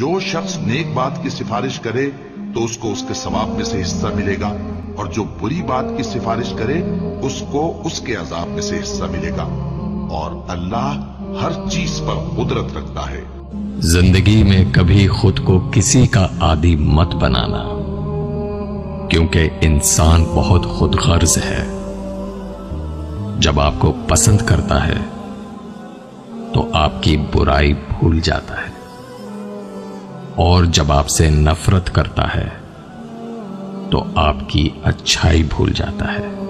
जो शख्स नेक बात की सिफारिश करे तो उसको उसके सवाब में से हिस्सा मिलेगा, और जो बुरी बात की सिफारिश करे उसको उसके अजाब में से हिस्सा मिलेगा। और अल्लाह हर चीज पर कुदरत रखता है। जिंदगी में कभी खुद को किसी का आदी मत बनाना, क्योंकि इंसान बहुत खुदगर्ज है। जब आपको पसंद करता है तो आपकी बुराई भूल जाता है, और जब आपसे नफरत करता है तो आपकी अच्छाई भूल जाता है।